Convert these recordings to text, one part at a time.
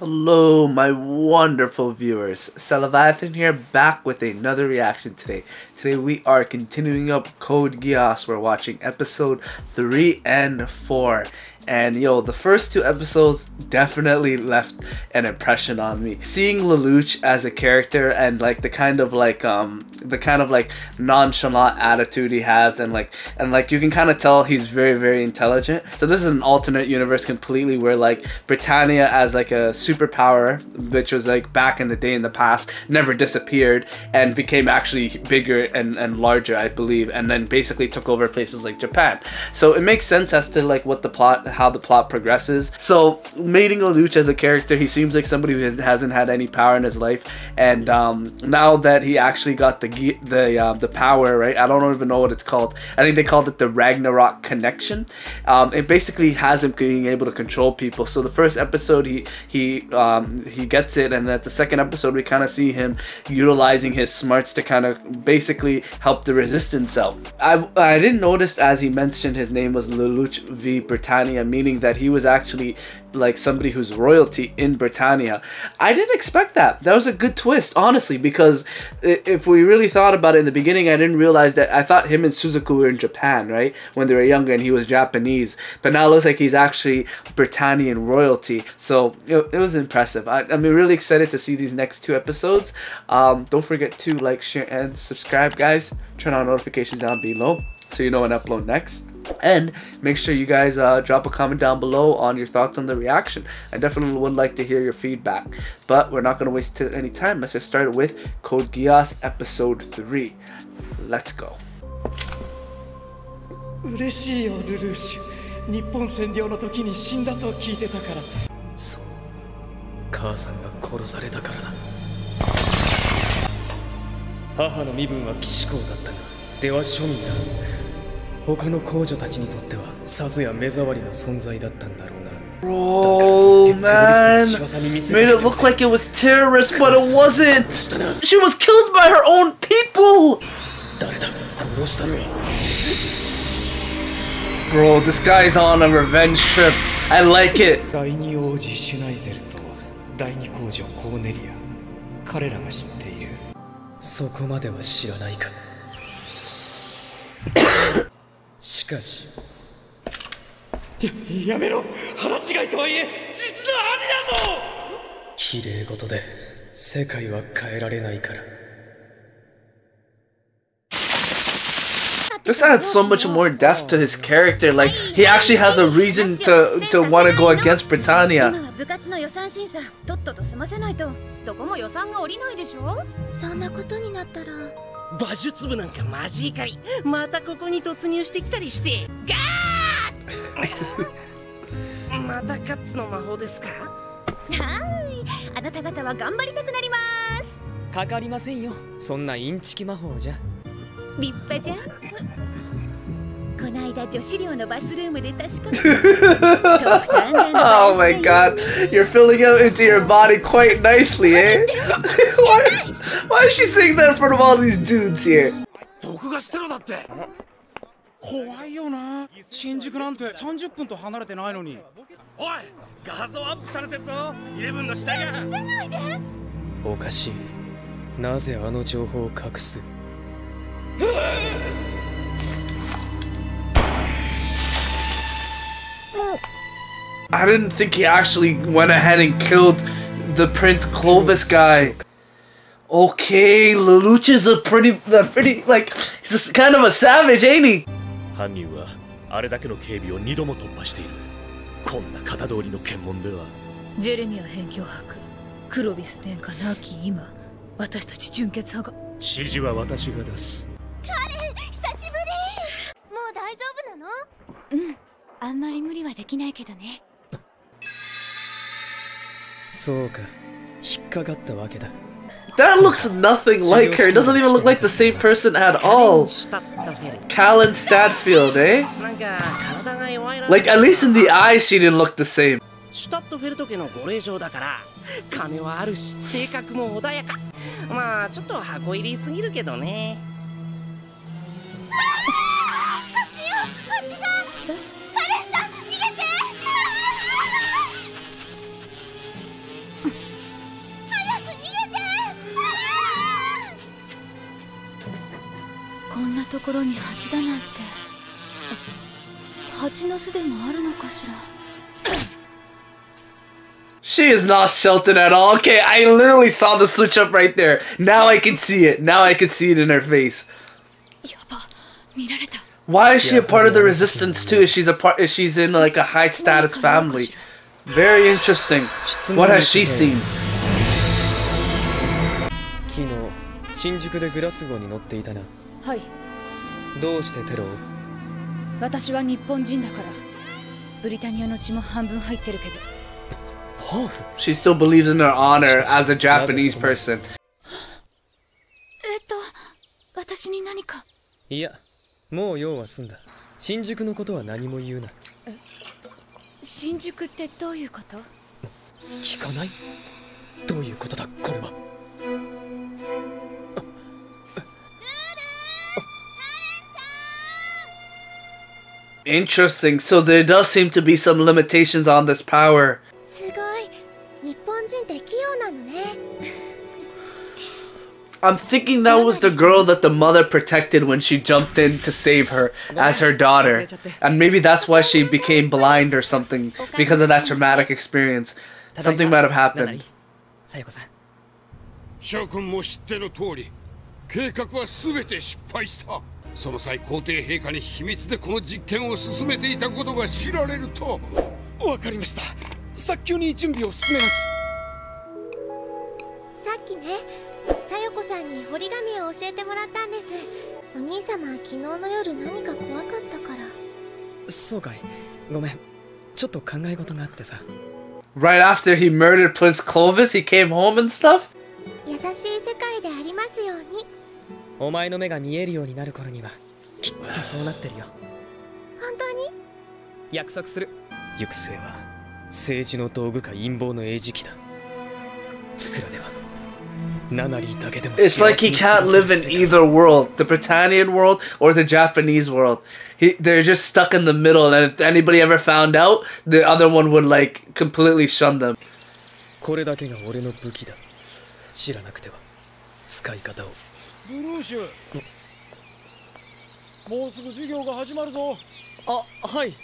Hello, my wonderful viewers. Seleviathan here, back with another reaction today. Today we are continuing up Code Geass. We're watching episode 3 and 4. And yo, the first two episodes definitely left an impression on me. Seeing Lelouch as a character and like the kind of like nonchalant attitude he has, and like you can kind of tell he's very, very intelligent. So this is an alternate universe completely where like Britannia as like a superpower, which was like back in the day in the past, never disappeared and became actually bigger and larger, I believe, and then basically took over places like Japan. So it makes sense as to like what the plot, how the plot progresses. So meeting Lelouch as a character, he seems like somebody who hasn't had any power in his life, and now that he actually got the power, right? I don't even know what it's called. I think they called it the Ragnarok connection. It basically has him being able to control people. So the first episode he gets it, and at the second episode we kind of see him utilizing his smarts to kind of basically help the resistance out. I didn't notice as he mentioned his name was Lelouch v Britannia, meaning that he was actually like somebody who's royalty in Britannia. I didn't expect that. That was a good twist, honestly, because if we really thought about it in the beginning, I didn't realize that. I thought him and Suzaku were in Japan, right? When they were younger and he was Japanese, but now it looks like he's actually Britannian royalty. So it was impressive. I'm really excited to see these next two episodes. Don't forget to like, share, and subscribe, guys. Turn on notifications down below so you know when I upload next. And make sure you guys drop a comment down below on your thoughts on the reaction. I definitely would like to hear your feedback. But we're not going to waste any time. Let's get started with Code Geass Episode 3. Let's go. Bro, man, made it look like it was terrorists, but it wasn't. She was killed by her own people. Bro, this guy's on a revenge trip. I like it. Schneizel and Cornelia. They know. I don't know. しかしやめろ腹違いとはいえ実はありだぞ綺麗事で世界は変えられないから This adds so much more depth to his character. Like he actually has a reason to want to go against Britannia. 部活の予算審査とっとと済ませないとどこも予算が下りないでしょそんなことになったら Oh my god, you're filling out into your body quite nicely, eh? Why is she saying that in front of all these dudes here? I didn't think he actually went ahead and killed the Prince Clovis guy. Okay, Lelouch is a pretty, like, he's kind of a savage, ain't he? That looks nothing like her. It doesn't even look like the same person at all. Kallen Stadfield, eh? Like, at least in the eyes, she didn't look the same. 金はあるし、性格も穏やか。まあちょっと箱入りすぎるけどね。こんなところに蜂だなんて。蜂の巣でもあるのかしら。She is not sheltered at all. Okay, I literally saw the switch up right there. Now I can see it. Now I can see it in her face. Why is she a part of the resistance too? If she's a part, if she's in like a high status family. Very interesting. What has she seen? はい。どうしてテロを？私は日本人だから。ブリタニアの血も半分入ってるけど。She still believes in her honor as a Japanese person. 私に何か？いや、もう用は済んだ。新宿のことは何も言うな。新宿ってどういうこと？聞かない？どういうことだこれは？ Interesting. So there does seem to be some limitations on this power. I'm thinking that was the girl that the mother protected when she jumped in to save her as her daughter. And maybe that's why she became blind or something because of that traumatic experience. Something might have happened. その際皇帝陛下に秘密でこの実験を進めていたことが知られると。わかりました。早急に準備を進めます。さっきね、さよこさんに折り紙を教えてもらったんです。お兄様は昨日の夜何か怖かったから。そうかい。ごめん。ちょっと考え事があってさ。Right after he murdered Prince Clovis, he came home and stuff? 優しい世界でありますように。 お前の目が見えるようになる頃にはきっとそうなってるよ。本当に？約束する。行く末は政治の道具か陰謀の餌食だ。作らねば。ナナリーだけでも。It's like he can't live in either world, the Britannian world or the Japanese world. They're just stuck in the middle, and if anybody ever found out, the other one would like completely shun them. これだけが俺の武器だ。知らなくては使い方を。 ブルーシュ、もうすぐ授業が始まるぞ。あ、はい。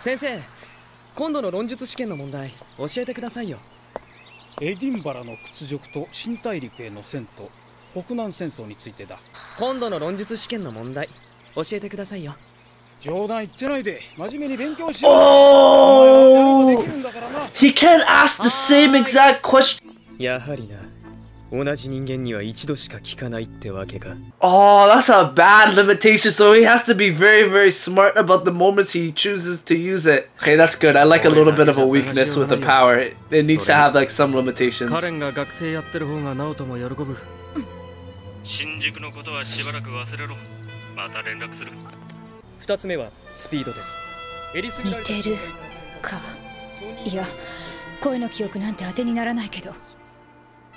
先生、今度の論述試験の問題教えてくださいよ。エディンバラの屈辱と新大陸への遷都、北南戦争についてだ。今度の論述試験の問題教えてくださいよ。冗談言ってないで、真面目に勉強しろ。Oh! He can't ask the same exact question. やはりな。 Oh, that's a bad limitation, so he has to be very, very smart about the moments he chooses to use it. Okay, that's good. I like a little bit of a weakness with the power. It needs to have like some limitations.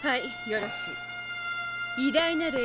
Hi, Yoroshi. Henry. I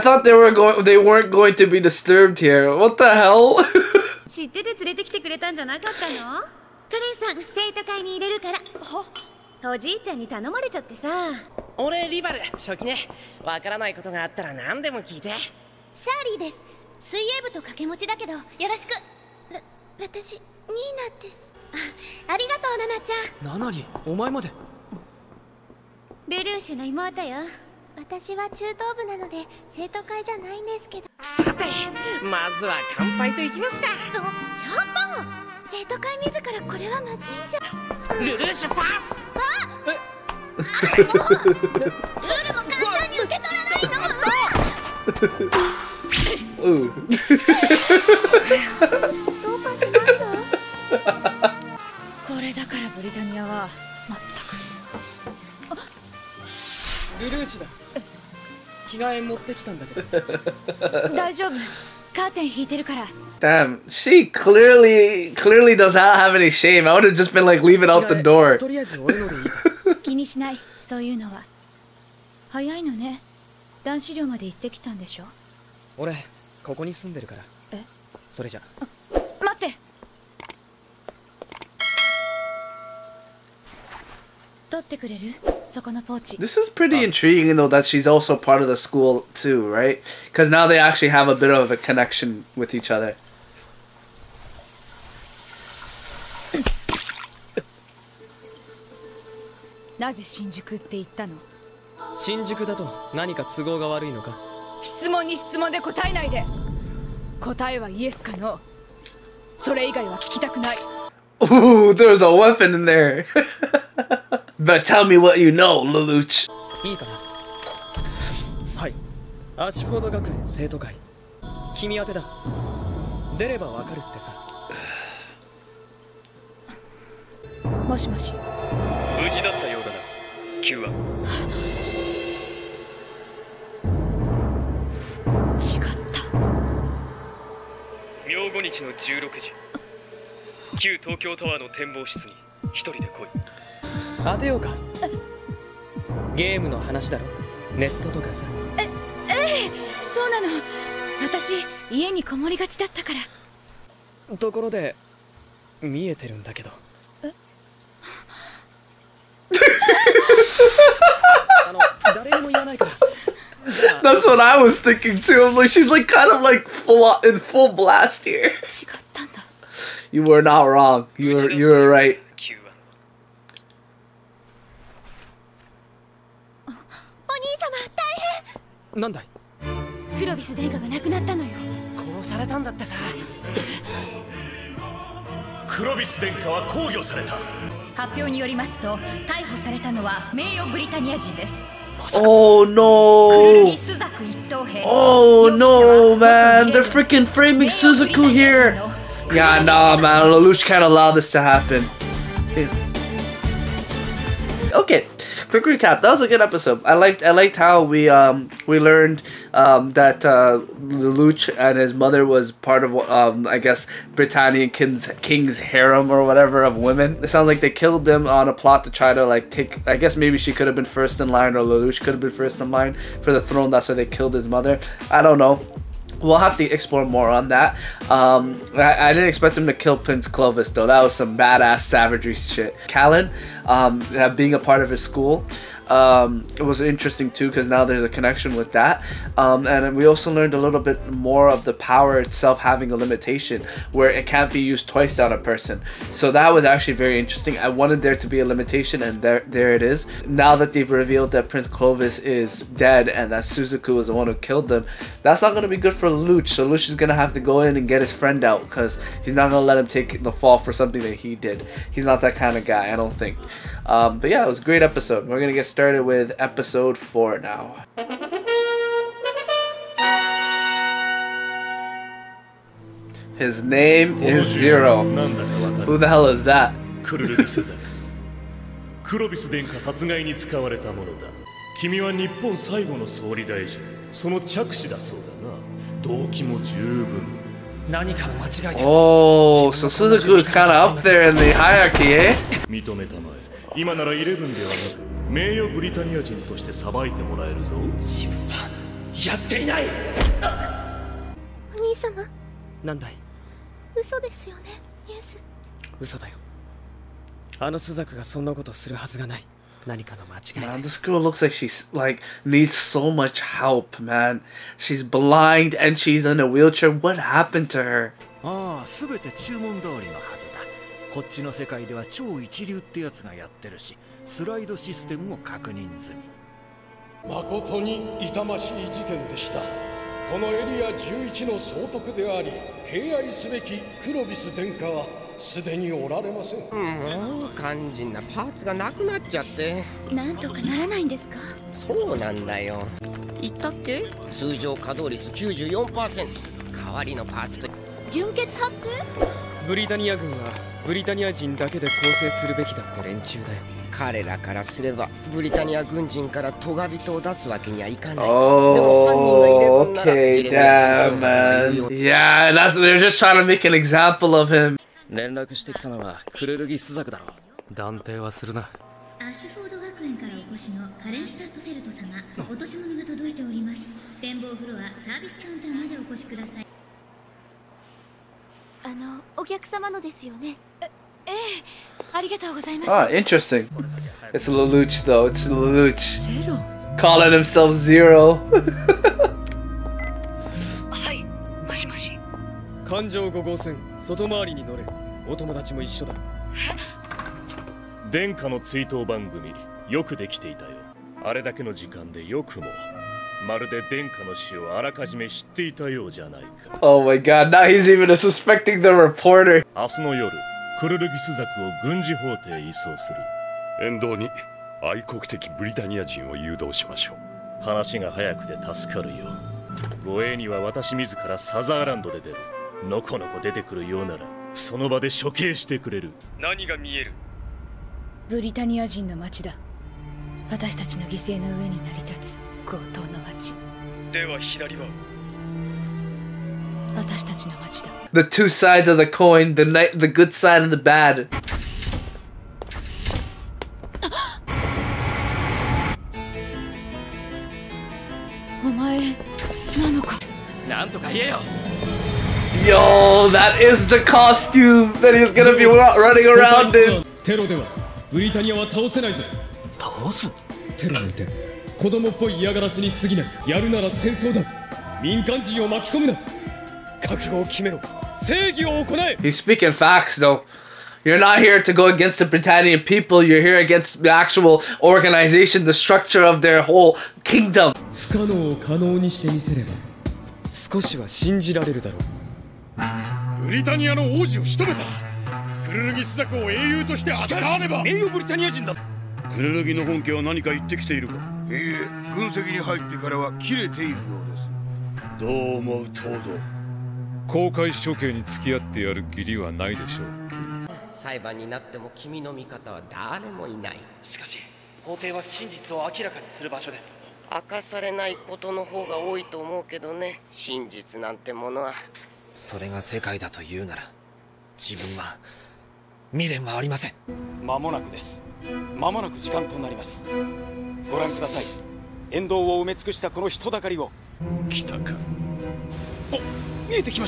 thought they were weren't going to be disturbed here. What the hell? まずは乾杯といきますか。シャンパン。生徒会自らこれはまずいんじゃ。ルルーシュパス。あ、ルールも簡単に受け取らないと。うん。どうかしました。これだからブリタニアはまったく。ルルーシュだ。Damn, she clearly does not have any shame. I would have just been like, leave it out the door. This is pretty intriguing, though, that she's also part of the school, too, right? Because now they actually have a bit of a connection with each other. Why did Shinjuku say that? Shinjuku is something that's bad. Don't answer the question. The answer is yes or no. I don't want to hear that. Ooh, there's a weapon in there. But tell me what you know, Lelouch. That's what I was thinking too. I'm like, she's like kind of like in full blast here. You were not wrong. You were right. Clovis Deka was killed. Oh no! Oh no, man! They're freaking framing Suzaku here. Yeah, nah, man. Lelouch can't allow this to happen. Okay. Quick recap. That was a good episode. I liked how we learned that Lelouch and his mother was part of I guess Britannia king's harem or whatever of women. It sounds like they killed them on a plot to try to like take. I guess maybe she could have been first in line, or Lelouch could have been first in line for the throne. That's why they killed his mother. I don't know. We'll have to explore more on that. I didn't expect him to kill Prince Clovis, though. That was some badass savagery shit. Kallen, being a part of his school, it was interesting too, because now there's a connection with that. And we also learned a little bit more of the power itself having a limitation where it can't be used twice on a person. So that was actually very interesting. I wanted there to be a limitation, and there it is. Now that they've revealed that Prince Clovis is dead and that Suzaku was the one who killed them, that's not going to be good for Lelouch. So Lelouch is going to have to go in and get his friend out, because he's not going to let him take the fall for something that he did. He's not that kind of guy, I don't think. But yeah, it was a great episode. We're going to get started with episode 4 now. His name is Zero. Who the hell is that? Oh, so Suzaku is kind of up there in the hierarchy, eh? 名誉ブリタニア人としてさばいてもらえるぞ。自分はやっていない。お兄様。なんだい。嘘ですよね、ニュース。嘘だよ。あのスザクがそんなことするはずがない。何かの間違いだ。Man, this girl looks like she's like needs so much help, man. She's blind and she's in a wheelchair. What happened to her? ああ、すべて注文通りのはずだ。こっちの世界では超一流ってやつがやってるし。 スライドシステムも確認済み。誠に痛ましい事件でした。このエリア11の総督であり、敬愛すべきクロビス殿下はすでにおられません。もう肝心なパーツがなくなっちゃって。なんとかならないんですか？そうなんだよ。言ったっけ？通常稼働率 94%、 代わりのパーツと純血ハック？ブリタニア軍はブリタニア人だけで構成するべきだって連中だよ。彼らからすればブリタニア軍人からトガビトを出すわけにはいかない。Oh, okay, damn, man. Yeah, that's, they're just trying to make an example of him. 連絡してきたのはクレルギ・スザクだろう。断定はするな。アッシュフォード学園からお越しのカレン・シュタットフェルト様、お落とし物が届いております。展望フロアサービスカウンターまでお越しください。あの、お客様のですよね。Ah, interesting. It's Lelouch though, it's Lelouch. Zero. Calling himself Zero. Oh my god, now he's even suspecting the reporter. クルルギスザクを軍事法廷移送する。沿道に愛国的ブリタニア人を誘導しましょう。話が早くて助かるよ。護衛には私自らサザーランドで出る。のこのこ出てくるようならその場で処刑してくれる。何が見える？ブリタニア人の町だ。私たちの犠牲の上に成り立つ強盗の町。では左は？ The two sides of the coin, the good side and the bad. Yo, that is the costume that he's gonna be running around in. 覚悟を決めろ。正義を行え。He's speaking facts, though. You're not here to go against the Britannian people. You're here against the actual organization, the structure of their whole kingdom. 不可能を可能にしてみせれば、少しは信じられるだろう。ブリタニアの王子を仕留めた。クルルギスザクを英雄として扱わねば。名誉ブリタニア人だ。クルルギの本家は何か言ってきているか。ええ、軍籍に入ってからは切れているようです。どう思う、東堂。 公開処刑に付き合ってやる義理はないでしょう。裁判になっても君の味方は誰もいない。しかし法廷は真実を明らかにする場所です。明かされないことの方が多いと思うけどね。真実なんてものは。それが世界だというなら自分は未練はありません。間もなくです。間もなく時間となります。ご覧ください。沿道を埋め尽くしたこの人だかりを。来たか。お Alright,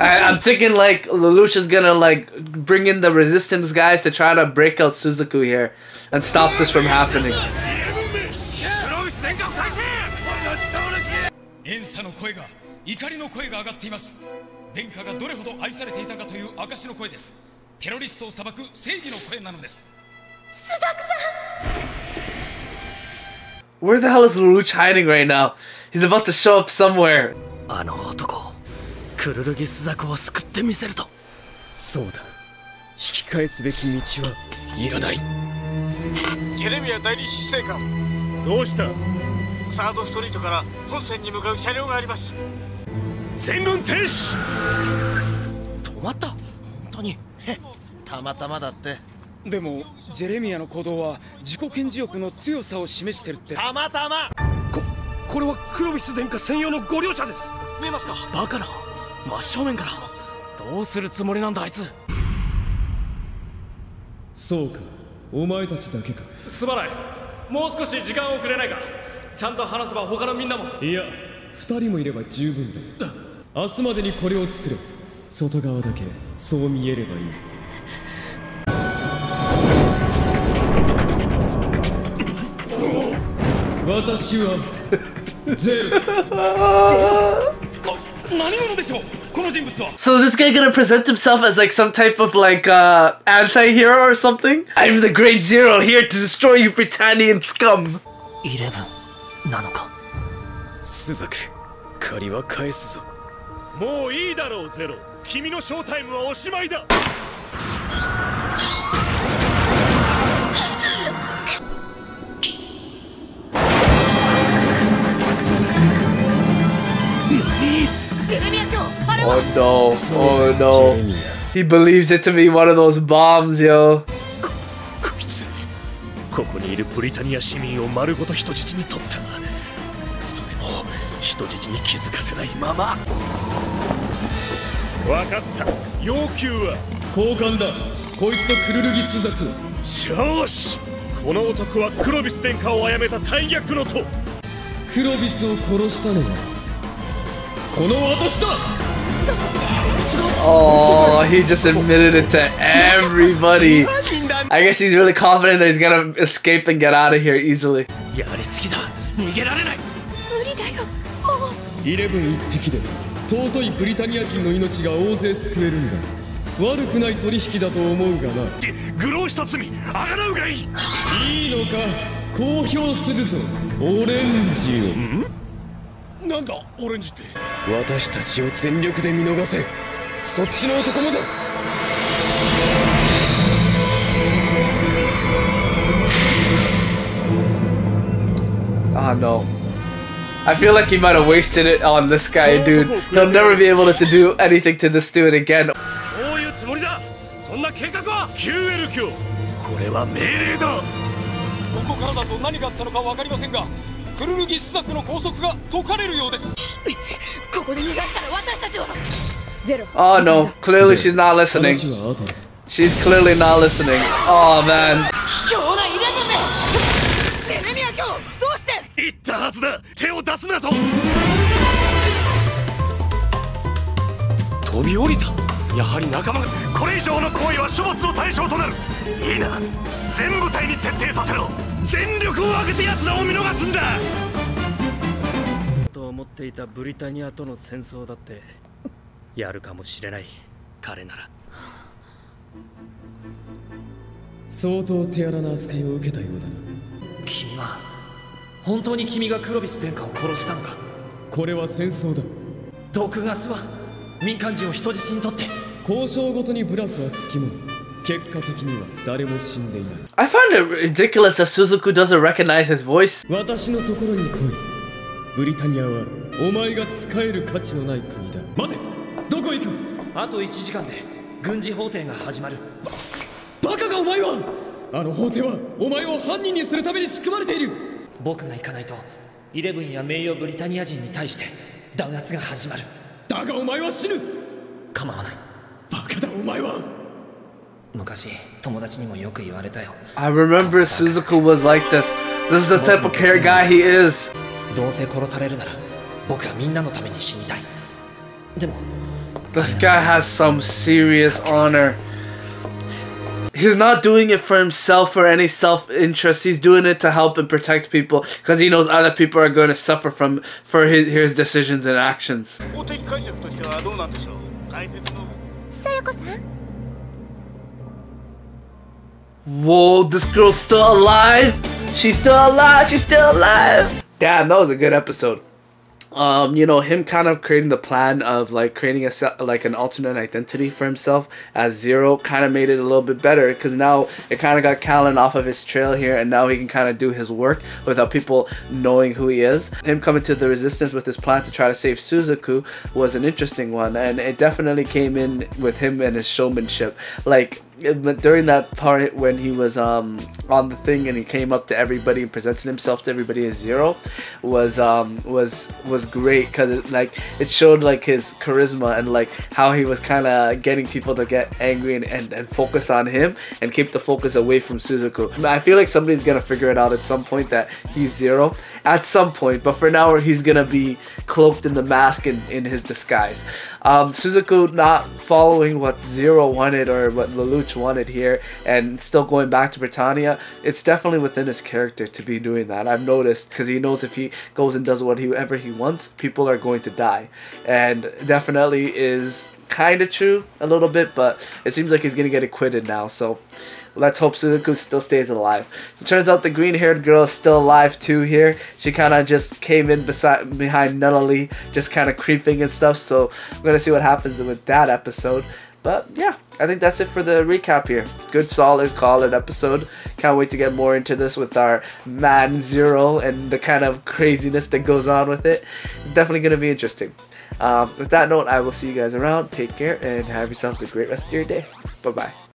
I'm thinking like Lelouch is gonna like bring in the resistance guys to try to break out Suzaku here and stop this from happening. Where the hell is Lelouch hiding right now? He's about to show up somewhere. So this guy gonna present himself as like some type of like anti-hero or something? I'm the great Zero here to destroy you Britannian scum. 11なのか。スザク、借りは返すぞ。もういいだろう、ゼロ。君のショータイムはおしまいだ。Oh no, oh no. He believes it to be one of those bombs, yo. Oh, he just admitted it to everybody. I guess he's really confident that he's gonna escape and get out of here easily. Ah, no. I feel like he might have wasted it on this guy, dude. He'll never be able to do anything to this dude again. Oh no, clearly she's not listening. She's clearly not listening. Oh man. I find it ridiculous that Suzaku doesn't recognize his voice. I remember Suzaku was like this. This is the type of care guy he is. This guy has some serious honor. He's not doing it for himself or any self-interest. He's doing it to help and protect people because he knows other people are going to suffer for his decisions and actions. Whoa, this girl's still alive? She's still alive, she's still alive! Damn, that was a good episode. You know, him kind of creating the plan of like creating an alternate identity for himself as Zero kind of made it a little bit better, because now it kind of got Kallen off of his trail here, and now he can kind of do his work without people knowing who he is. Him coming to the resistance with his plan to try to save Suzaku was an interesting one, and it definitely came in with him and his showmanship. Like during that part when he was on the thing and he came up to everybody and presented himself to everybody as Zero was great, because it showed like his charisma and like how he was kind of getting people to get angry and focus on him and keep the focus away from Suzaku. I feel like somebody's gonna figure it out at some point that he's Zero at some point, but for now he's gonna be cloaked in the mask and in his disguise. Suzaku not following what Zero wanted or what Lelouch wanted here and still going back to Britannia, it's definitely within his character to be doing that. I've noticed, because he knows if he goes and does whatever he wants, people are going to die, and definitely is kind of true a little bit, but it seems like he's going to get acquitted now, so let's hope Suzaku still stays alive. It turns out the green-haired girl is still alive too here. She kind of just came in behind Nunnally, just kind of creeping and stuff, so I'm going to see what happens with that episode. But yeah, I think that's it for the recap here. Good, solid, call-in episode. Can't wait to get more into this with our man Zero and the kind of craziness that goes on with it. It's definitely going to be interesting. With that note, I will see you guys around. Take care and have yourselves a great rest of your day. Bye-bye.